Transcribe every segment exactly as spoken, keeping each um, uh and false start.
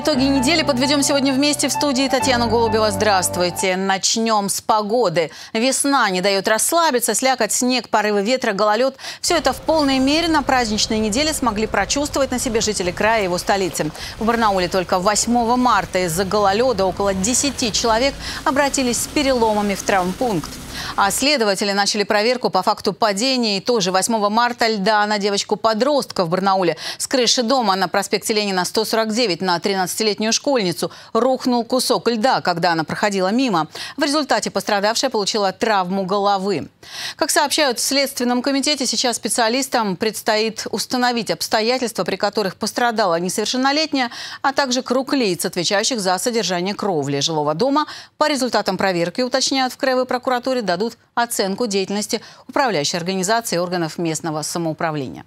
Итоги недели подведем сегодня вместе в студии. Татьяна Голубева, здравствуйте. Начнем с погоды. Весна не дает расслабиться. Слякоть, снег, порывы ветра, гололед. Все это в полной мере на праздничной неделе смогли прочувствовать на себе жители края и его столицы. В Барнауле только восьмого марта из-за гололеда около десяти человек обратились с переломами в травмпункт. А следователи начали проверку по факту падения и тоже восьмого марта льда на девочку-подростка в Барнауле. С крыши дома на проспекте Ленина сто сорок девять на тринадцатилетнюю школьницу рухнул кусок льда, когда она проходила мимо. В результате пострадавшая получила травму головы. Как сообщают в Следственном комитете, сейчас специалистам предстоит установить обстоятельства, при которых пострадала несовершеннолетняя, а также круг лиц, отвечающих за содержание кровли жилого дома. По результатам проверки, уточняют в Краевой прокуратуре, дадут оценку деятельности управляющей организации и органов местного самоуправления.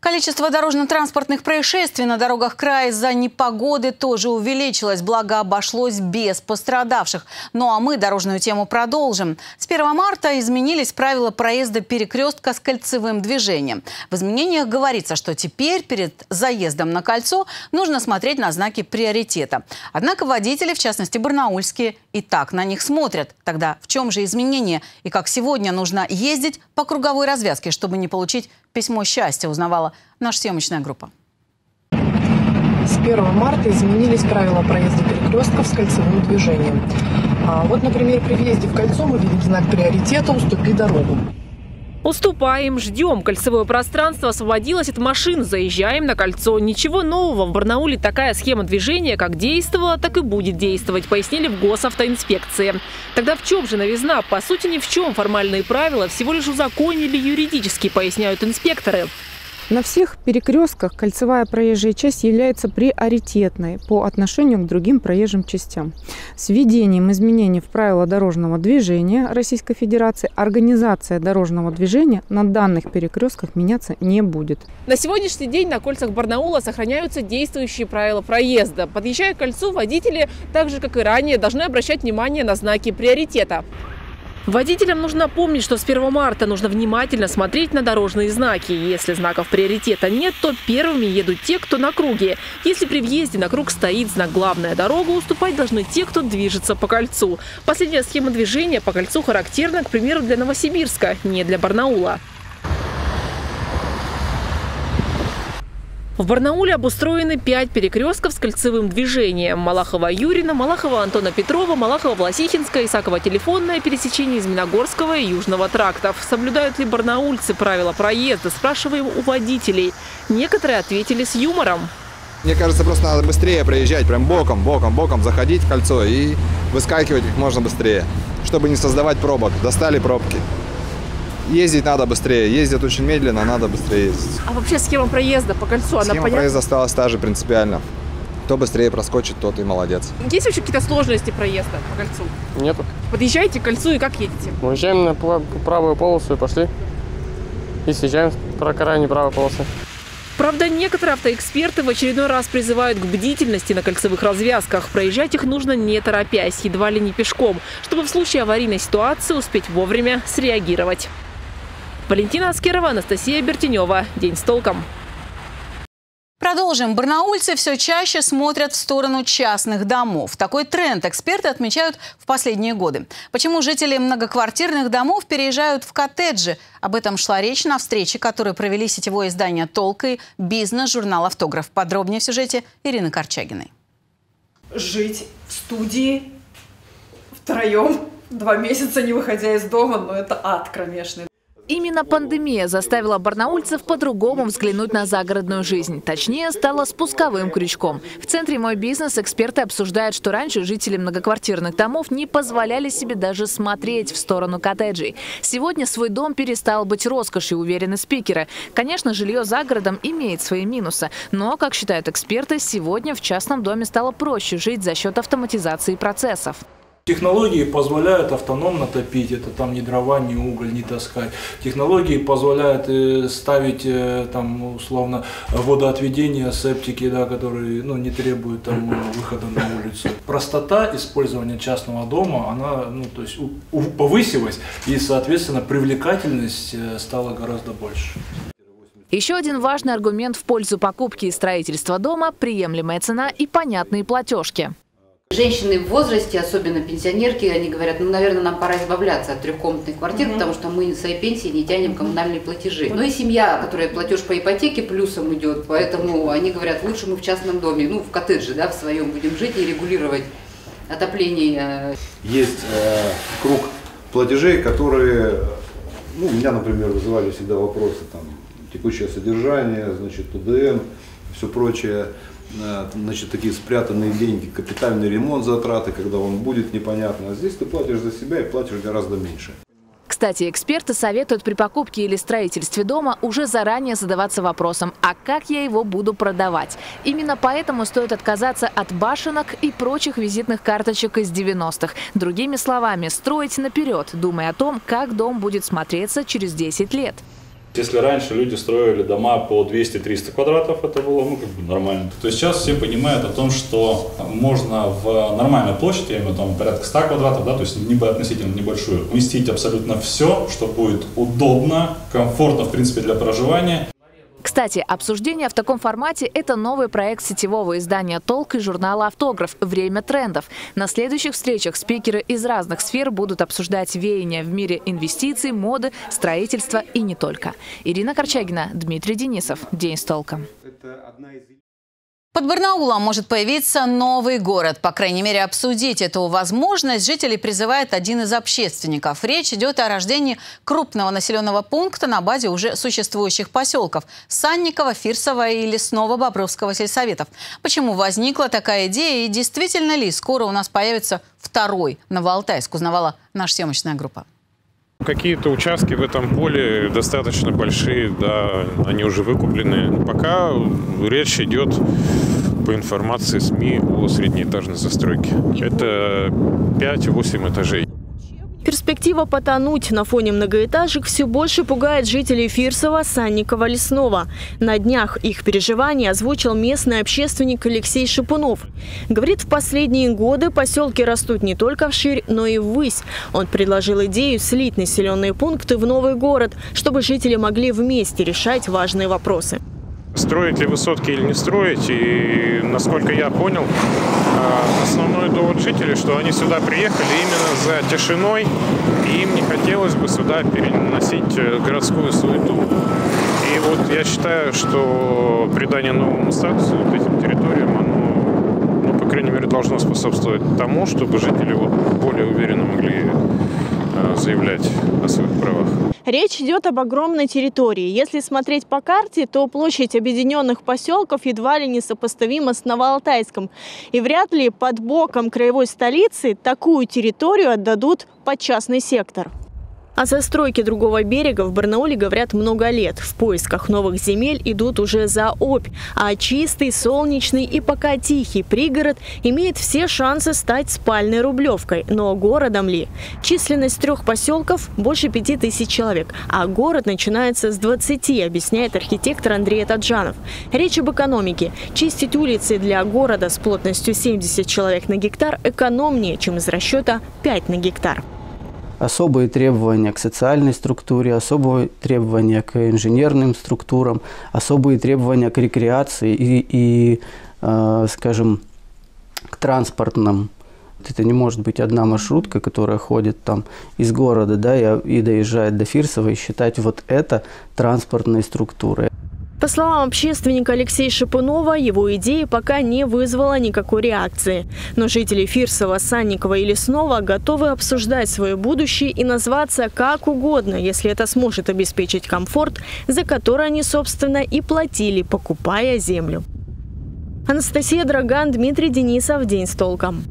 Количество дорожно-транспортных происшествий на дорогах края из-за непогоды тоже увеличилось, благо обошлось без пострадавших. Ну а мы дорожную тему продолжим. С первого марта изменились правила проезда перекрестка с кольцевым движением. В изменениях говорится, что теперь перед заездом на кольцо нужно смотреть на знаки приоритета. Однако водители, в частности барнаульские, и так на них смотрят. Тогда в чем же изменение? И как сегодня нужно ездить по круговой развязке, чтобы не получить письмо счастья, узнавала наша съемочная группа. С первого марта изменились правила проезда перекрестков с кольцевым движением. А вот, например, при въезде в кольцо мы видим знак приоритета «Уступи дорогу». Уступаем, ждем. Кольцевое пространство освободилось от машин. Заезжаем на кольцо. Ничего нового. В Барнауле такая схема движения как действовала, так и будет действовать, пояснили в госавтоинспекции. Тогда в чем же новизна? По сути, ни в чем. Формальные правила всего лишь узаконили юридически, поясняют инспекторы. На всех перекрестках кольцевая проезжая часть является приоритетной по отношению к другим проезжим частям. С введением изменений в правила дорожного движения Российской Федерации организация дорожного движения на данных перекрестках меняться не будет. На сегодняшний день на кольцах Барнаула сохраняются действующие правила проезда. Подъезжая к кольцу, водители, так же как и ранее, должны обращать внимание на знаки приоритета. Водителям нужно помнить, что с первого марта нужно внимательно смотреть на дорожные знаки. Если знаков приоритета нет, то первыми едут те, кто на круге. Если при въезде на круг стоит знак «Главная дорога», уступать должны те, кто движется по кольцу. Последняя схема движения по кольцу характерна, к примеру, для Новосибирска, не для Барнаула. В Барнауле обустроены пять перекрестков с кольцевым движением. Малахова-Юрина, Малахова-Антона-Петрова, Малахова-Власихинская, Исакова-Телефонная, пересечение Зминогорского и Южного трактов. Соблюдают ли барнаульцы правила проезда, спрашиваем у водителей. Некоторые ответили с юмором. Мне кажется, просто надо быстрее проезжать, прям боком, боком, боком заходить в кольцо и выскакивать как можно быстрее, чтобы не создавать пробок. Достали пробки. Ездить надо быстрее. Ездят очень медленно, надо быстрее ездить. А вообще схема проезда по кольцу, она понятна? Схема проезда осталась та же принципиально. Кто быстрее проскочит, тот и молодец. Есть вообще какие-то сложности проезда по кольцу? Нету. Подъезжаете к кольцу и как едете? Мы уезжаем на правую полосу и пошли. И съезжаем по крайней правой полосы. Правда, некоторые автоэксперты в очередной раз призывают к бдительности на кольцевых развязках. Проезжать их нужно не торопясь, едва ли не пешком, чтобы в случае аварийной ситуации успеть вовремя среагировать. Валентина Аскерова, Анастасия Бертинева. День с толком. Продолжим. Барнаульцы все чаще смотрят в сторону частных домов. Такой тренд эксперты отмечают в последние годы. Почему жители многоквартирных домов переезжают в коттеджи? Об этом шла речь на встрече, которую провели сетевое издание «Толк» и бизнес-журнал «Автограф». Подробнее в сюжете Ирины Корчагиной. Жить в студии втроем два месяца, не выходя из дома, но это ад кромешный. Именно пандемия заставила барнаульцев по-другому взглянуть на загородную жизнь. Точнее, стала спусковым крючком. В центре «Мой бизнес» эксперты обсуждают, что раньше жители многоквартирных домов не позволяли себе даже смотреть в сторону коттеджей. Сегодня свой дом перестал быть роскошью, уверены спикеры. Конечно, жилье за городом имеет свои минусы. Но, как считают эксперты, сегодня в частном доме стало проще жить за счет автоматизации процессов. Технологии позволяют автономно топить, это там ни дрова, ни уголь не таскать. Технологии позволяют ставить там условно водоотведение, септики, да, которые ну, не требуют там, выхода на улицу. Простота использования частного дома, она ну, то есть, повысилась и, соответственно, привлекательность стала гораздо больше. Еще один важный аргумент в пользу покупки и строительства дома – приемлемая цена и понятные платежки. Женщины в возрасте, особенно пенсионерки, они говорят, ну, наверное, нам пора избавляться от трехкомнатной квартиры, mm-hmm. потому что мы своей пенсии не тянем коммунальные платежи. Mm-hmm. Ну и семья, которая платеж по ипотеке плюсом идет, поэтому они говорят, лучше мы в частном доме, ну, в коттедже, да, в своем будем жить и регулировать отопление. Есть э, круг платежей, которые, ну, у меня, например, вызывали всегда вопросы, там, текущее содержание, значит, ТДН, все прочее. Значит, такие спрятанные деньги, капитальный ремонт, затраты, когда он будет, непонятно. А здесь ты платишь за себя и платишь гораздо меньше. Кстати, эксперты советуют при покупке или строительстве дома уже заранее задаваться вопросом, а как я его буду продавать? Именно поэтому стоит отказаться от башенок и прочих визитных карточек из девяностых. Другими словами, строить наперед, думая о том, как дом будет смотреться через десять лет. Если раньше люди строили дома по двести-триста квадратов, это было, ну, как бы нормально, то сейчас все понимают о том, что можно в нормальной площади, я имею в виду, там, порядка ста квадратов, да, то есть относительно небольшую, уместить абсолютно все, что будет удобно, комфортно, в принципе, для проживания. Кстати, обсуждение в таком формате – это новый проект сетевого издания «Толк» и журнала «Автограф» «Время трендов». На следующих встречах спикеры из разных сфер будут обсуждать веяния в мире инвестиций, моды, строительства и не только. Ирина Корчагина, Дмитрий Денисов. День с толком. Под Барнаулом может появиться новый город. По крайней мере, обсудить эту возможность жителей призывает один из общественников. Речь идет о рождении крупного населенного пункта на базе уже существующих поселков Санникова, Фирсово и Лесново-Бобровского сельсоветов. Почему возникла такая идея и действительно ли скоро у нас появится второй Новоалтайск, узнавала наша съемочная группа. Какие-то участки в этом поле достаточно большие, да, они уже выкуплены. Пока речь идет по информации СМИ о среднеэтажной застройке. Это пять-восемь этажей. Перспектива потонуть на фоне многоэтажек все больше пугает жителей Фирсова, Санникова, Лесного. На днях их переживания озвучил местный общественник Алексей Шипунов. Говорит, в последние годы поселки растут не только вширь, но и ввысь. Он предложил идею слить населенные пункты в новый город, чтобы жители могли вместе решать важные вопросы. Строить ли высотки или не строить, и, насколько я понял, основной довод жителей, что они сюда приехали именно за тишиной, и им не хотелось бы сюда переносить городскую суету. И вот я считаю, что придание новому статусу вот этим территориям, оно, ну, по крайней мере, должно способствовать тому, чтобы жители вот более уверенно могли заявлять о своих правах. Речь идет об огромной территории. Если смотреть по карте, то площадь объединенных поселков едва ли не сопоставима с Новоалтайском. И вряд ли под боком краевой столицы такую территорию отдадут под частный сектор. О застройке другого берега в Барнауле говорят много лет. В поисках новых земель идут уже за Обь. А чистый, солнечный и пока тихий пригород имеет все шансы стать спальной Рублевкой. Но городом ли? Численность трех поселков больше пяти тысяч человек. А город начинается с двадцати, объясняет архитектор Андрей Таджанов. Речь об экономике. Чистить улицы для города с плотностью семьдесят человек на гектар экономнее, чем из расчета пять на гектар. Особые требования к социальной структуре, особые требования к инженерным структурам, особые требования к рекреации и, и э, скажем, к транспортным. Это не может быть одна маршрутка, которая ходит там из города, да, и, и доезжает до Фирсова, и считать вот это транспортной структурой. По словам общественника Алексея Шипунова, его идея пока не вызвала никакой реакции. Но жители Фирсова, Санникова и Лесного готовы обсуждать свое будущее и назваться как угодно, если это сможет обеспечить комфорт, за который они, собственно, и платили, покупая землю. Анастасия Дроган, Дмитрий Денисов. День с толком.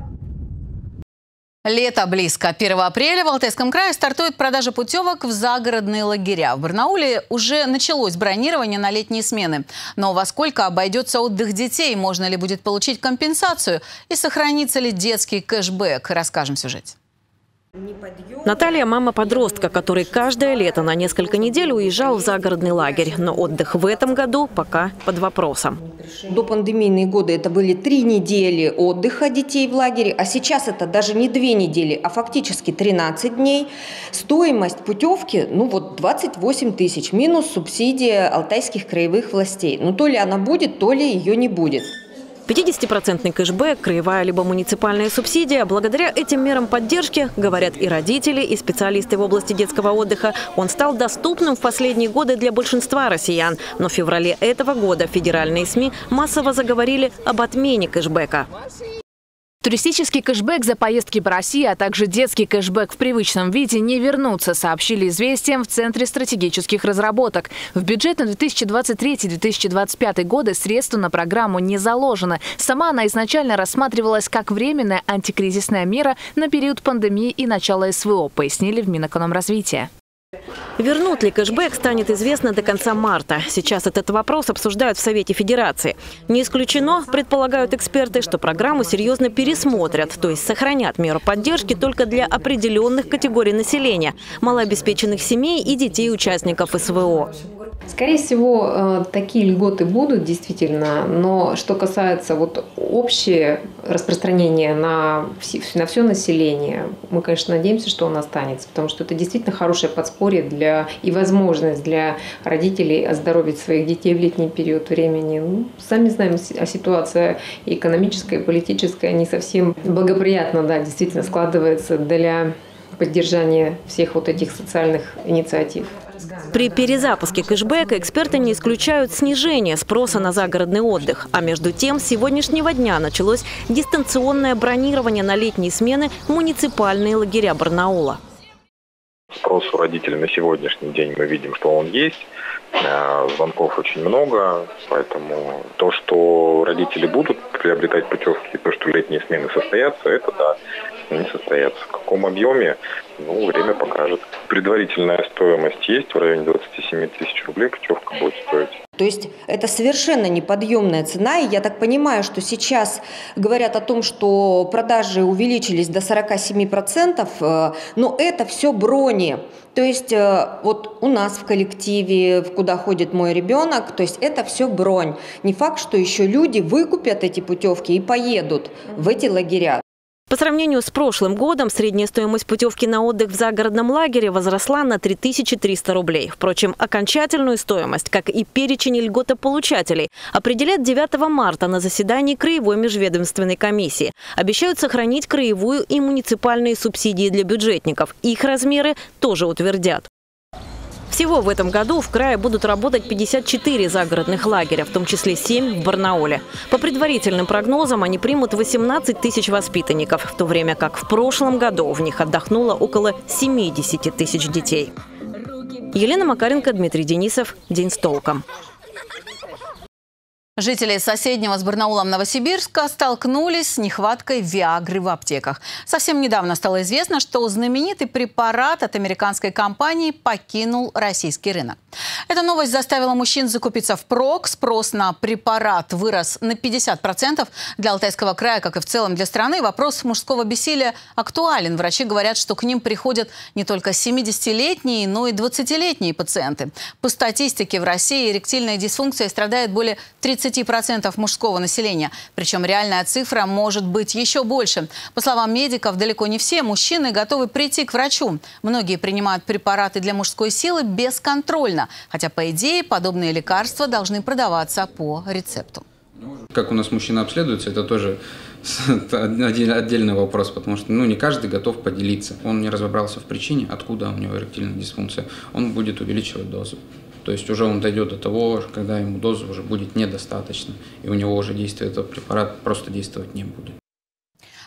Лето близко. первого апреля в Алтайском крае стартует продажа путевок в загородные лагеря. В Барнауле уже началось бронирование на летние смены. Но во сколько обойдется отдых детей, можно ли будет получить компенсацию и сохранится ли детский кэшбэк, расскажем в сюжете. Наталья – мама подростка, который каждое лето на несколько недель уезжал в загородный лагерь. Но отдых в этом году пока под вопросом. До пандемийные годы это были три недели отдыха детей в лагере, а сейчас это даже не две недели, а фактически тринадцать дней. Стоимость путевки, ну вот двадцать восемь тысяч, минус субсидия алтайских краевых властей. Ну то ли она будет, то ли ее не будет. пятидесятипроцентный кэшбэк, краевая либо муниципальная субсидия. Благодаря этим мерам поддержки, говорят и родители, и специалисты в области детского отдыха, он стал доступным в последние годы для большинства россиян. Но в феврале этого года федеральные СМИ массово заговорили об отмене кэшбэка. Туристический кэшбэк за поездки по России, а также детский кэшбэк в привычном виде не вернутся, сообщили «Известиям» в Центре стратегических разработок. В бюджет на две тысячи двадцать третий — две тысячи двадцать пятый годы средства на программу не заложены. Сама она изначально рассматривалась как временная антикризисная мера на период пандемии и начала СВО, пояснили в Минэкономразвитии. Вернут ли кэшбэк, станет известно до конца марта. Сейчас этот вопрос обсуждают в Совете Федерации. Не исключено, предполагают эксперты, что программу серьезно пересмотрят, то есть сохранят меру поддержки только для определенных категорий населения, малообеспеченных семей и детей участников СВО. Скорее всего, такие льготы будут действительно, но что касается вот общего распространения на все, на все население, мы, конечно, надеемся, что он останется, потому что это действительно хорошее подспорье для, и возможность для родителей оздоровить своих детей в летний период времени. Ну, сами знаем, а ситуация экономическая, политическая не совсем благоприятно, да, действительно складывается для поддержания всех вот этих социальных инициатив. При перезапуске кэшбэка эксперты не исключают снижение спроса на загородный отдых. А между тем, с сегодняшнего дня началось дистанционное бронирование на летние смены в муниципальные лагеря Барнаула. Спрос у родителей на сегодняшний день мы видим, что он есть. Звонков очень много, поэтому то, что родители будут приобретать путевки, то, что летние смены состоятся, это да. Не состоятся. В каком объеме, ну, время покажет. Предварительная стоимость есть, в районе двадцати семи тысяч рублей путевка будет стоить. То есть это совершенно неподъемная цена, и я так понимаю, что сейчас говорят о том, что продажи увеличились до сорока семи процентов, но это все брони. То есть вот у нас в коллективе, куда ходит мой ребенок, то есть это все бронь. Не факт, что еще люди выкупят эти путевки и поедут в эти лагеря. По сравнению с прошлым годом, средняя стоимость путевки на отдых в загородном лагере возросла на три тысячи триста рублей. Впрочем, окончательную стоимость, как и перечень льготополучателей, определят девятого марта на заседании Краевой межведомственной комиссии. Обещают сохранить краевую и муниципальные субсидии для бюджетников. Их размеры тоже утвердят. Всего в этом году в крае будут работать пятьдесят четыре загородных лагеря, в том числе семь в Барнауле. По предварительным прогнозам, они примут восемнадцать тысяч воспитанников, в то время как в прошлом году в них отдохнуло около семидесяти тысяч детей. Елена Макаренко, Дмитрий Денисов. День с толком. Жители соседнего с Барнаулом Новосибирска столкнулись с нехваткой Виагры в аптеках. Совсем недавно стало известно, что знаменитый препарат от американской компании покинул российский рынок. Эта новость заставила мужчин закупиться впрок. Спрос на препарат вырос на пятьдесят процентов для Алтайского края, как и в целом для страны. Вопрос мужского бессилия актуален. Врачи говорят, что к ним приходят не только семидесятилетние, но и двадцатилетние пациенты. По статистике, в России эректильной дисфункцией страдает более тридцати процентов мужского населения. Причем реальная цифра может быть еще больше. По словам медиков, далеко не все мужчины готовы прийти к врачу. Многие принимают препараты для мужской силы бесконтрольно. Хотя, по идее, подобные лекарства должны продаваться по рецепту. Как у нас мужчина обследуется, это тоже отдельный вопрос, потому что ну, не каждый готов поделиться. Он не разобрался в причине, откуда у него эректильная дисфункция. Он будет увеличивать дозу. То есть уже он дойдет до того, когда ему дозы уже будет недостаточно, и у него уже действие этого препарата просто действовать не будет.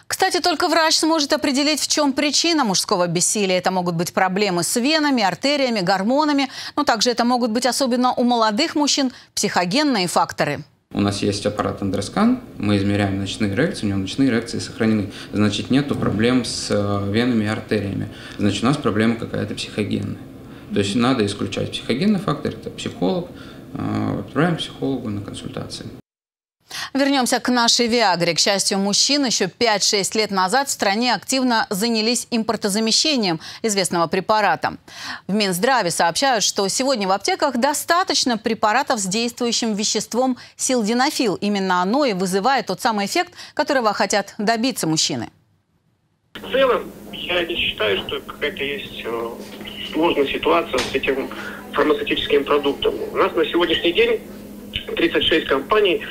Кстати, только врач сможет определить, в чем причина мужского бессилия. Это могут быть проблемы с венами, артериями, гормонами, но также это могут быть, особенно у молодых мужчин, психогенные факторы. У нас есть аппарат Андроскан, мы измеряем ночные эрекции, у него ночные эрекции сохранены. Значит, нет проблем с венами и артериями. Значит, у нас проблема какая-то психогенная. То есть надо исключать психогенный фактор, это психолог, отправляем психологу на консультации. Вернемся к нашей Виагре. К счастью, мужчин еще пять-шесть лет назад в стране активно занялись импортозамещением известного препарата. В Минздраве сообщают, что сегодня в аптеках достаточно препаратов с действующим веществом силденафил. Именно оно и вызывает тот самый эффект, которого хотят добиться мужчины. В целом, я не считаю, что какая-то есть сложная ситуация с этим фармацевтическим продуктом. У нас на сегодняшний день тридцать шесть компаний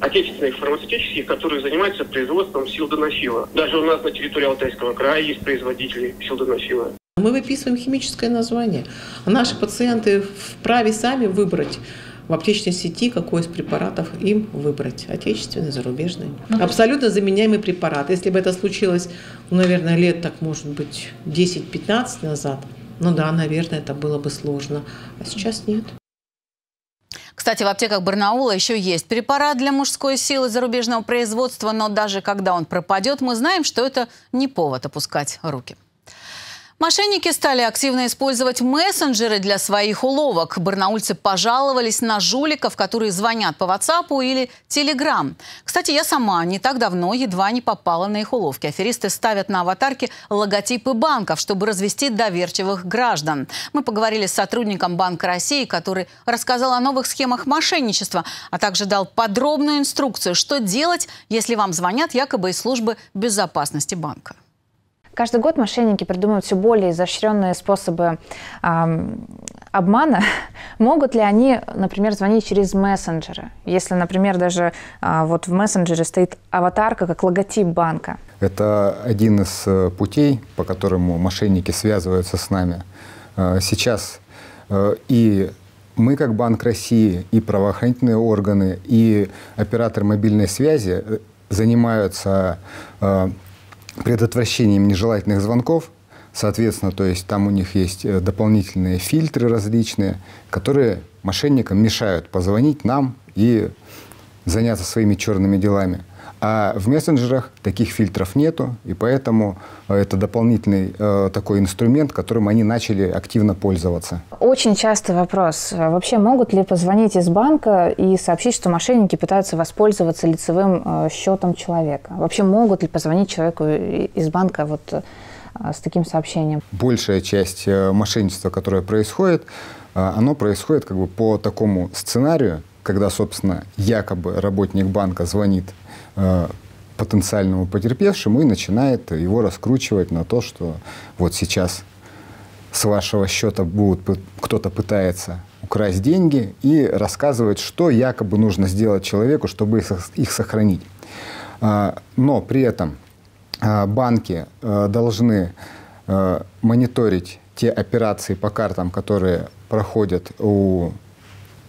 отечественных фармацевтических, которые занимаются производством силденафила. Даже у нас на территории Алтайского края есть производители силденафила. Мы выписываем химическое название. Наши пациенты вправе сами выбрать в аптечной сети, какой из препаратов им выбрать. Отечественный, зарубежный. Абсолютно заменяемый препарат. Если бы это случилось, ну, наверное, лет так, может быть, десять-пятнадцать назад, ну да, наверное, это было бы сложно. А сейчас нет. Кстати, в аптеках Барнаула еще есть препарат для мужской силы зарубежного производства, но даже когда он пропадет, мы знаем, что это не повод опускать руки. Мошенники стали активно использовать мессенджеры для своих уловок. Барнаульцы пожаловались на жуликов, которые звонят по WhatsApp или Telegram. Кстати, я сама не так давно едва не попала на их уловки. Аферисты ставят на аватарки логотипы банков, чтобы развести доверчивых граждан. Мы поговорили с сотрудником Банка России, который рассказал о новых схемах мошенничества, а также дал подробную инструкцию, что делать, если вам звонят якобы из службы безопасности банка. Каждый год мошенники придумывают все более изощренные способы э, обмана. Могут ли они, например, звонить через мессенджеры? Если, например, даже э, вот в мессенджере стоит аватарка, как логотип банка. Это один из путей, по которому мошенники связываются с нами. Сейчас и мы, как Банк России, и правоохранительные органы, и операторы мобильной связи занимаются предотвращением нежелательных звонков, соответственно, то есть там у них есть дополнительные фильтры различные, которые мошенникам мешают позвонить нам и заняться своими черными делами. А в мессенджерах таких фильтров нету, и поэтому это дополнительный э, такой инструмент, которым они начали активно пользоваться. Очень частый вопрос. Вообще могут ли позвонить из банка и сообщить, что мошенники пытаются воспользоваться лицевым э, счетом человека? Вообще могут ли позвонить человеку из банка вот э, с таким сообщением? Большая часть э, мошенничества, которое происходит, э, оно происходит как бы по такому сценарию, когда, собственно, якобы работник банка звонит потенциальному потерпевшему и начинает его раскручивать на то, что вот сейчас с вашего счета будет кто-то пытается украсть деньги, и рассказывает, что якобы нужно сделать человеку, чтобы их сохранить. Но при этом банки должны мониторить те операции по картам, которые проходят у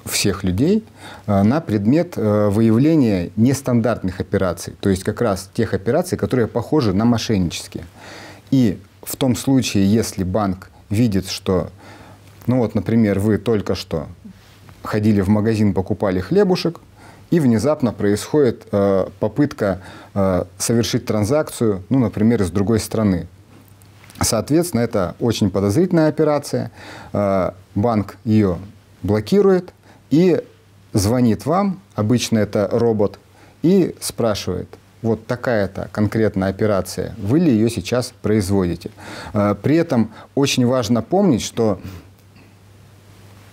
всех людей на предмет выявления нестандартных операций, то есть как раз тех операций, которые похожи на мошеннические. И в том случае, если банк видит, что, ну вот, например, вы только что ходили в магазин, покупали хлебушек, и внезапно происходит э, попытка э, совершить транзакцию, ну, например, из другой страны. Соответственно, это очень подозрительная операция, э, банк ее блокирует, и звонит вам, обычно это робот, и спрашивает, вот такая-то конкретная операция, вы ли ее сейчас производите? При этом очень важно помнить, что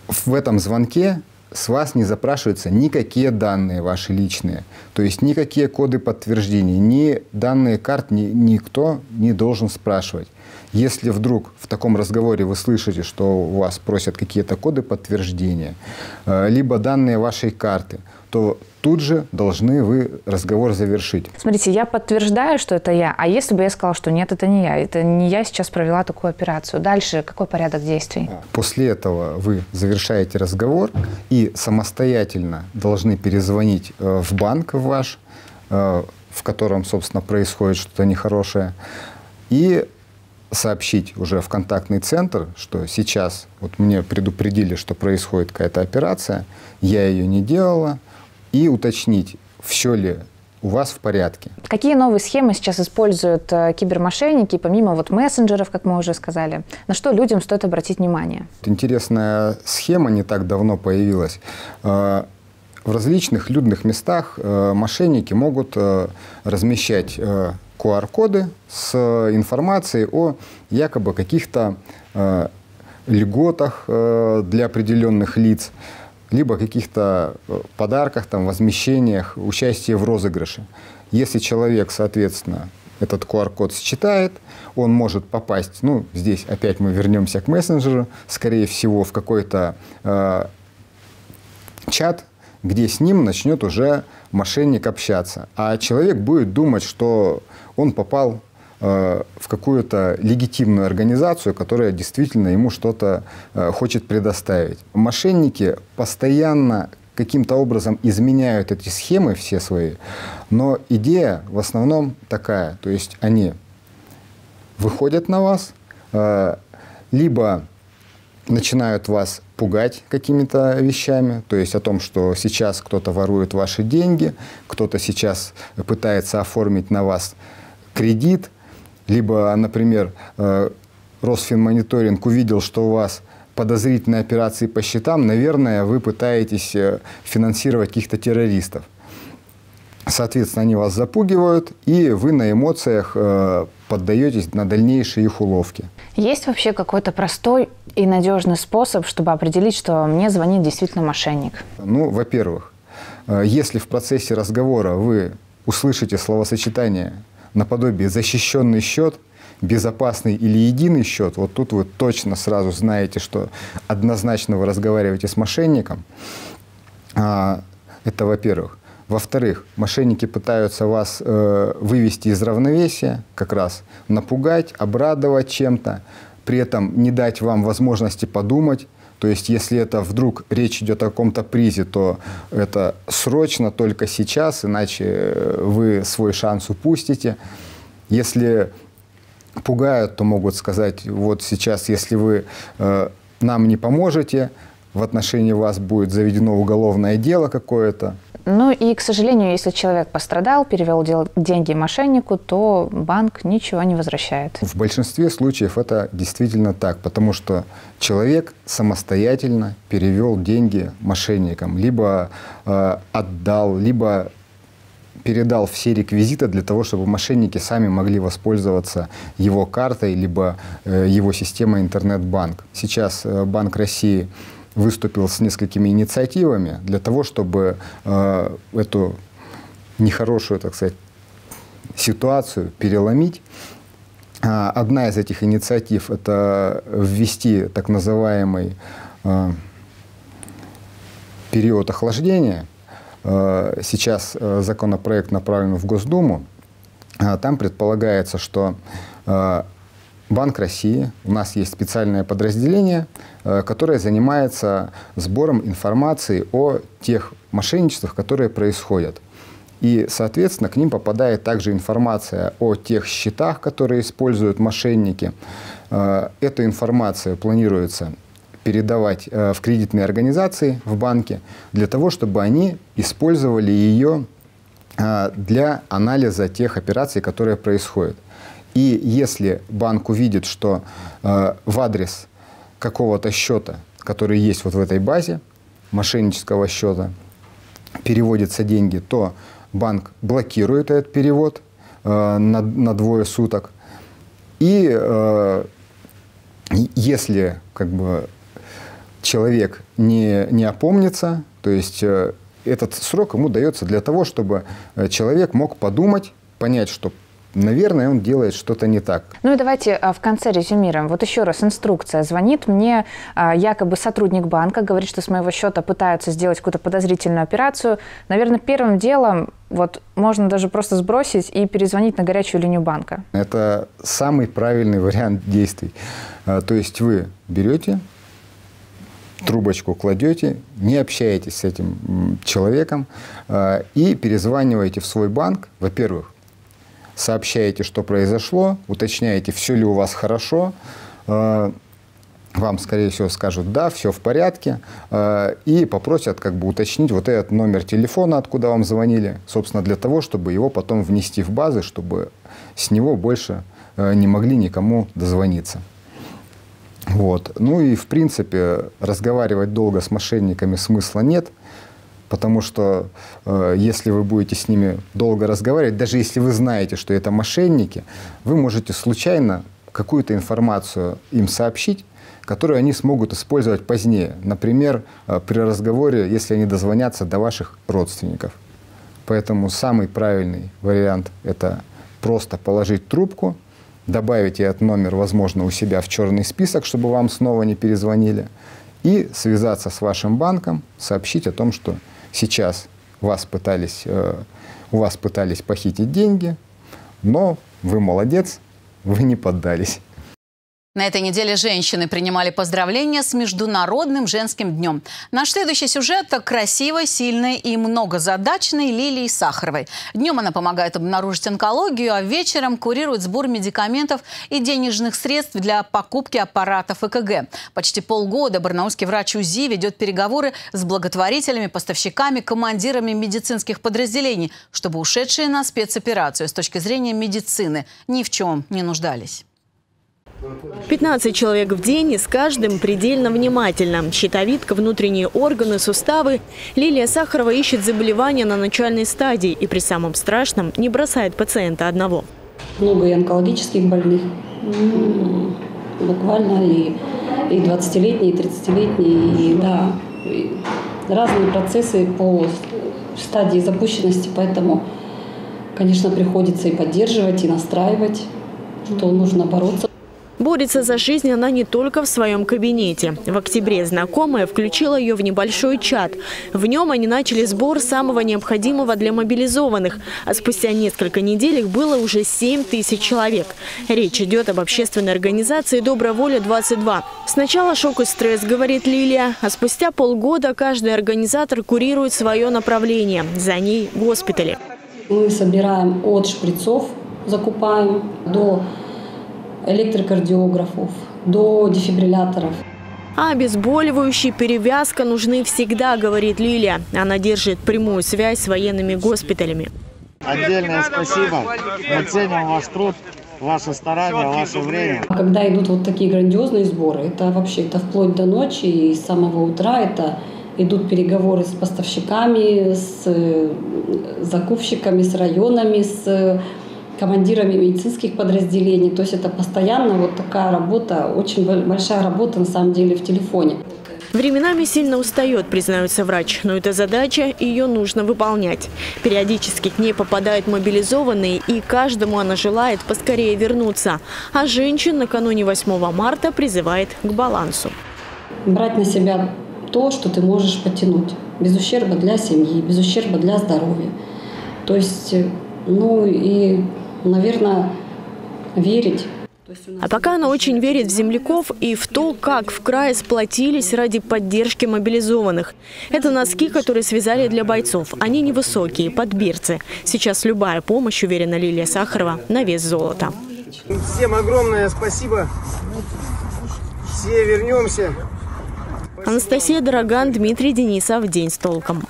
в этом звонке с вас не запрашиваются никакие данные ваши личные, то есть никакие коды подтверждений, ни данные карт ни, никто не должен спрашивать. Если вдруг в таком разговоре вы слышите, что у вас просят какие-то коды подтверждения, либо данные вашей карты, то тут же должны вы разговор завершить. Смотрите, я подтверждаю, что это я, а если бы я сказала, что нет, это не я, это не я сейчас провела такую операцию. Дальше какой порядок действий? После этого вы завершаете разговор и самостоятельно должны перезвонить в банк ваш, в котором, собственно, происходит что-то нехорошее, и сообщить уже в контактный центр, что сейчас вот мне предупредили, что происходит какая-то операция, я ее не делала, и уточнить, все ли у вас в порядке. Какие новые схемы сейчас используют кибермошенники, помимо вот мессенджеров, как мы уже сказали? На что людям стоит обратить внимание? Интересная схема не так давно появилась. В различных людных местах э, мошенники могут э, размещать э, ку ар коды с э, информацией о якобы каких-то э, льготах э, для определенных лиц, либо каких-то подарках, там, возмещениях, участии в розыгрыше. Если человек, соответственно, этот ку ар код считает, он может попасть, ну, здесь опять мы вернемся к мессенджеру, скорее всего, в какой-то э, чат, где с ним начнет уже мошенник общаться. А человек будет думать, что он попал э, в какую-то легитимную организацию, которая действительно ему что-то э, хочет предоставить. Мошенники постоянно каким-то образом изменяют эти схемы все свои, но идея в основном такая. То есть они выходят на вас, э, либо начинают вас пугать какими-то вещами, то есть о том, что сейчас кто-то ворует ваши деньги, кто-то сейчас пытается оформить на вас кредит, либо, например, Росфинмониторинг увидел, что у вас подозрительные операции по счетам, наверное, вы пытаетесь финансировать каких-то террористов. Соответственно, они вас запугивают, и вы на эмоциях поддаетесь на дальнейшие их уловки. Есть вообще какой-то простой и надежный способ, чтобы определить, что мне звонит действительно мошенник? Ну, во-первых, если в процессе разговора вы услышите словосочетание наподобие «защищенный счет», «безопасный» или «единый счет», вот тут вы точно сразу знаете, что однозначно вы разговариваете с мошенником. Это во-первых. Во-вторых, мошенники пытаются вас э, вывести из равновесия, как раз напугать, обрадовать чем-то, при этом не дать вам возможности подумать. То есть, если это вдруг речь идет о каком-то призе, то это срочно, только сейчас, иначе вы свой шанс упустите. Если пугают, то могут сказать, вот сейчас, если вы э, нам не поможете, в отношении вас будет заведено уголовное дело какое-то. Ну и, к сожалению, если человек пострадал, перевел деньги мошеннику, то банк ничего не возвращает. В большинстве случаев это действительно так, потому что человек самостоятельно перевел деньги мошенникам, либо э, отдал, либо передал все реквизиты для того, чтобы мошенники сами могли воспользоваться его картой, либо э, его системой интернет-банк. Сейчас э, Банк России выступил с несколькими инициативами для того, чтобы э, эту нехорошую, так сказать, ситуацию переломить. А, одна из этих инициатив – это ввести так называемый э, период охлаждения. Э, сейчас э, законопроект направлен в Госдуму. А, там предполагается, что э, Банк России, у нас есть специальное подразделение, которое занимается сбором информации о тех мошенничествах, которые происходят. И, соответственно, к ним попадает также информация о тех счетах, которые используют мошенники. Эту информацию планируется передавать в кредитные организации, в банке, для того, чтобы они использовали ее для анализа тех операций, которые происходят. И если банк увидит, что э, в адрес какого-то счета, который есть вот в этой базе, мошеннического счета, переводятся деньги, то банк блокирует этот перевод э, на, на двое суток. И э, если как бы, человек не, не опомнится, то есть э, этот срок ему дается для того, чтобы человек мог подумать, понять, что наверное, он делает что-то не так. Ну и давайте в конце резюмируем. Вот еще раз инструкция. Звонит мне якобы сотрудник банка, говорит, что с моего счета пытаются сделать какую-то подозрительную операцию. Наверное, первым делом вот, можно даже просто сбросить и перезвонить на горячую линию банка. Это самый правильный вариант действий. То есть вы берете трубочку, кладете, не общаетесь с этим человеком и перезваниваете в свой банк, во-первых, сообщаете, что произошло, уточняете, все ли у вас хорошо. Вам, скорее всего, скажут, да, все в порядке. И попросят как бы уточнить вот этот номер телефона, откуда вам звонили, собственно, для того, чтобы его потом внести в базы, чтобы с него больше не могли никому дозвониться. Вот. Ну и, в принципе, разговаривать долго с мошенниками смысла нет. Потому что э, если вы будете с ними долго разговаривать, даже если вы знаете, что это мошенники, вы можете случайно какую-то информацию им сообщить, которую они смогут использовать позднее. Например, э, при разговоре, если они дозвонятся до ваших родственников. Поэтому самый правильный вариант – это просто положить трубку, добавить этот номер, возможно, у себя в черный список, чтобы вам снова не перезвонили, и связаться с вашим банком, сообщить о том, что сейчас вас пытались, э, у вас пытались похитить деньги, но вы молодец, вы не поддались. На этой неделе женщины принимали поздравления с Международным женским днем. Наш следующий сюжет о красивой, сильной и многозадачной Лилии Сахаровой. Днем она помогает обнаружить онкологию, а вечером курирует сбор медикаментов и денежных средств для покупки аппаратов ЭКГ. Почти полгода барнаульский врач УЗИ ведет переговоры с благотворителями, поставщиками, командирами медицинских подразделений, чтобы ушедшие на спецоперацию с точки зрения медицины ни в чем не нуждались. пятнадцать человек в день и с каждым предельно внимательно. Щитовидка, внутренние органы, суставы. Лилия Сахарова ищет заболевания на начальной стадии и при самом страшном не бросает пациента одного. Много и онкологических больных. Буквально и, и двадцатилетние, и тридцатилетние. И, да, и разные процессы по стадии запущенности. Поэтому, конечно, приходится и поддерживать, и настраивать, что нужно бороться. Борется за жизнь она не только в своем кабинете. В октябре знакомая включила ее в небольшой чат. В нем они начали сбор самого необходимого для мобилизованных. А спустя несколько недель их было уже семь тысяч человек. Речь идет об общественной организации «Доброволя-двадцать два». Сначала шок и стресс, говорит Лилия. А спустя полгода каждый организатор курирует свое направление. За ней госпитали. Мы собираем от шприцов, закупаем до электрокардиографов, до дефибрилляторов. А обезболивающие, перевязка нужны всегда, говорит Лилия. Она держит прямую связь с военными госпиталями. Отдельное спасибо. Мы оценим ваш труд, ваше старание, ваше время. Когда идут вот такие грандиозные сборы, это вообще это вплоть до ночи и с самого утра, это идут переговоры с поставщиками, с закупщиками, с районами, с командирами медицинских подразделений. То есть это постоянно вот такая работа, очень большая работа на самом деле в телефоне. Временами сильно устает, признается врач, но это задача, ее нужно выполнять. Периодически к ней попадают мобилизованные, и каждому она желает поскорее вернуться. А женщин накануне восьмого марта призывает к балансу. Брать на себя то, что ты можешь потянуть, без ущерба для семьи, без ущерба для здоровья. То есть, ну и... наверное, верить. А пока она очень верит в земляков и в то, как в крае сплотились ради поддержки мобилизованных. Это носки, которые связали для бойцов. Они невысокие, подбирцы. Сейчас любая помощь, уверена Лилия Сахарова, на вес золота. Всем огромное спасибо. Все вернемся. Анастасия Дроган, Дмитрий Денисов. День с толком.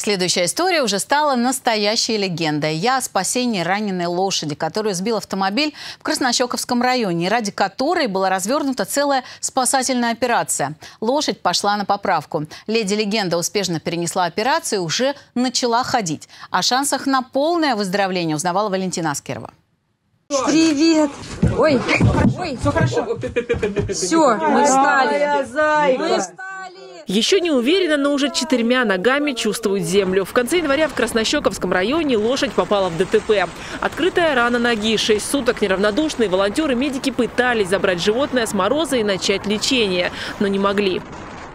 Следующая история уже стала настоящей легендой. Я о спасении раненой лошади, которую сбил автомобиль в Краснощековском районе, ради которой была развернута целая спасательная операция. Лошадь пошла на поправку. Леди-легенда успешно перенесла операцию и уже начала ходить. О шансах на полное выздоровление узнавала Валентина Аскерова. Привет! Ой, ой, все хорошо. Все, мы встали. Мы встали. Еще не уверена, но уже четырьмя ногами чувствует землю. В конце января в Краснощековском районе лошадь попала в ДТП. Открытая рана ноги. Шесть суток неравнодушные волонтеры-медики пытались забрать животное с мороза и начать лечение, но не могли.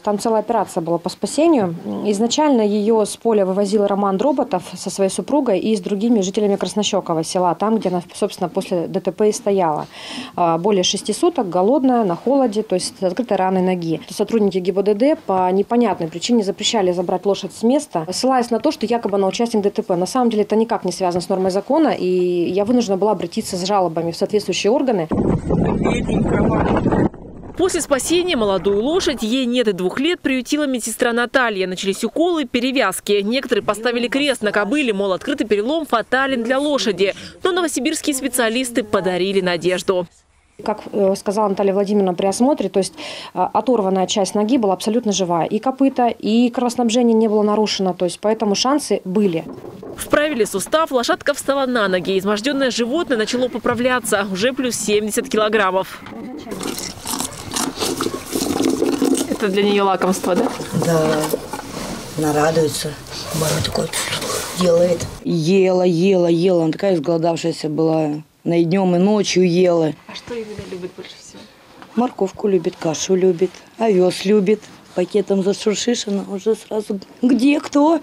Там целая операция была по спасению. Изначально ее с поля вывозил Роман Дроботов со своей супругой и с другими жителями Краснощекова села, там, где она, собственно, после ДТП и стояла. Более шести суток, голодная, на холоде, то есть с открытой раной ноги. Сотрудники ГИБДД по непонятной причине запрещали забрать лошадь с места, ссылаясь на то, что якобы она участник ДТП. На самом деле это никак не связано с нормой закона, и я вынуждена была обратиться с жалобами в соответствующие органы. После спасения молодую лошадь, ей нет и двух лет, приютила медсестра Наталья. Начались уколы, перевязки. Некоторые поставили крест на кобыле, мол, открытый перелом фатален для лошади. Но новосибирские специалисты подарили надежду. Как сказала Наталья Владимировна при осмотре, то есть оторванная часть ноги была абсолютно живая. И копыта, и кровоснабжение не было нарушено, то есть поэтому шансы были. Вправили сустав, лошадка встала на ноги. Изможденное животное начало поправляться, уже плюс семьдесят килограммов. Это для нее лакомство, да? Да, она радуется, бород такой делает. Ела, ела, ела, она такая изголодавшаяся была. На и днем, и ночью ела. А что именно любит больше всего? Морковку любит, кашу любит, овес любит. Пакетом зашуршишь, она уже сразу где, кто.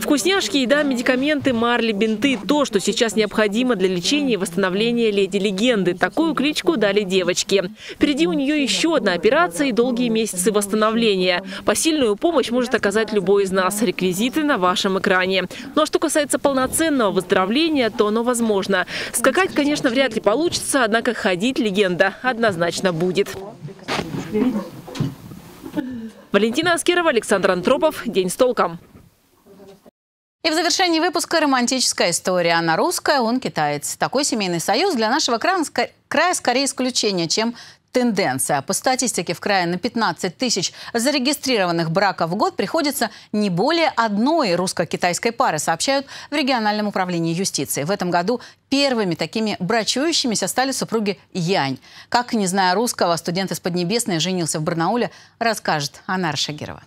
Вкусняшки, еда, медикаменты, марли, бинты. То, что сейчас необходимо для лечения и восстановления леди-легенды. Такую кличку дали девочке. Впереди у нее еще одна операция и долгие месяцы восстановления. Посильную помощь может оказать любой из нас. Реквизиты на вашем экране. Ну а что касается полноценного выздоровления, то оно возможно. Скакать, конечно, вряд ли получится, однако ходить легенда однозначно будет. Валентина Аскерова, Александр Антропов. День с толком. И в завершении выпуска романтическая история. Она русская, он китаец. Такой семейный союз для нашего края скорее исключение, чем тенденция. По статистике, в крае на пятнадцать тысяч зарегистрированных браков в год приходится не более одной русско-китайской пары, сообщают в региональном управлении юстиции. В этом году первыми такими брачующимися стали супруги Янь. Как, не зная русского, студент из Поднебесной женился в Барнауле, расскажет Анара Шагирова.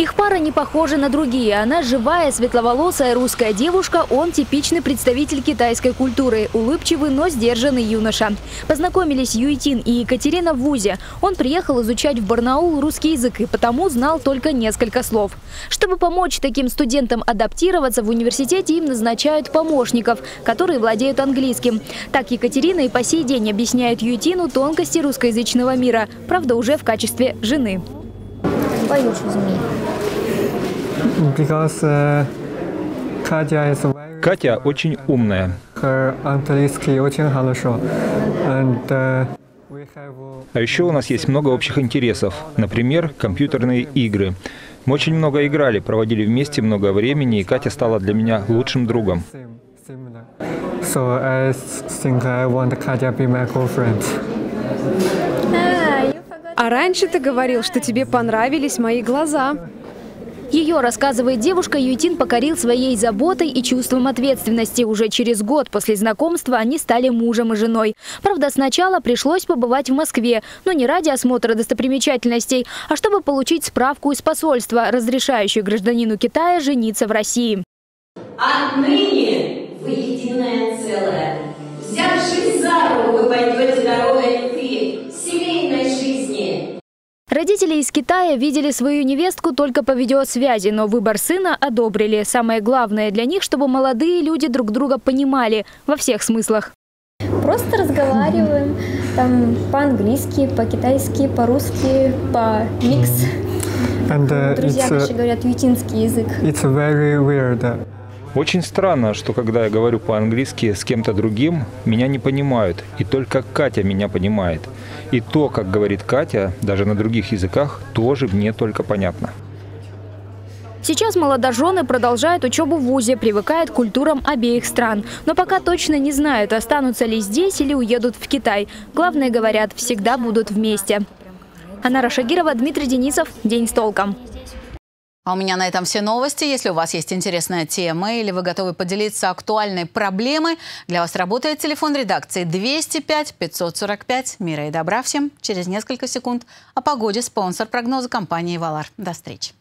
Их пара не похожа на другие. Она живая, светловолосая русская девушка, он типичный представитель китайской культуры. Улыбчивый, но сдержанный юноша. Познакомились Юй Тин и Екатерина в вузе. Он приехал изучать в Барнаул русский язык и потому знал только несколько слов. Чтобы помочь таким студентам адаптироваться, в университете им назначают помощников, которые владеют английским. Так Екатерина и по сей день объясняет Юй Тину тонкости русскоязычного мира, правда уже в качестве жены. Катя очень умная. Английский очень хорошо. А еще у нас есть много общих интересов. Например, компьютерные игры. Мы очень много играли, проводили вместе много времени, и Катя стала для меня лучшим другом. А раньше ты говорил, что тебе понравились мои глаза. Ее, рассказывает девушка, Юй Тин покорил своей заботой и чувством ответственности. Уже через год после знакомства они стали мужем и женой. Правда, сначала пришлось побывать в Москве, но не ради осмотра достопримечательностей, а чтобы получить справку из посольства, разрешающую гражданину Китая жениться в России. Отныне вы единое целое. Взявшись за руку, вы пойдете дорогой ты, семейной жизни. Родители из Китая видели свою невестку только по видеосвязи, но выбор сына одобрили. Самое главное для них, чтобы молодые люди друг друга понимали во всех смыслах. Просто разговариваем там по-английски, по-китайски, по-русски, по-микс. Друзья наши говорят юйтинский язык. It's very weird. Очень странно, что когда я говорю по-английски с кем-то другим, меня не понимают. И только Катя меня понимает. И то, как говорит Катя, даже на других языках, тоже мне только понятно. Сейчас молодожены продолжают учебу в вузе, привыкают к культурам обеих стран. Но пока точно не знают, останутся ли здесь или уедут в Китай. Главное, говорят, всегда будут вместе. Анара Шагирова, Дмитрий Денисов. День с толком. А у меня на этом все новости. Если у вас есть интересная тема или вы готовы поделиться актуальной проблемой, для вас работает телефон редакции двести пять пятьсот сорок пять. Мира и добра всем. Через несколько секунд о погоде спонсор прогноза компании «Валар». До встречи.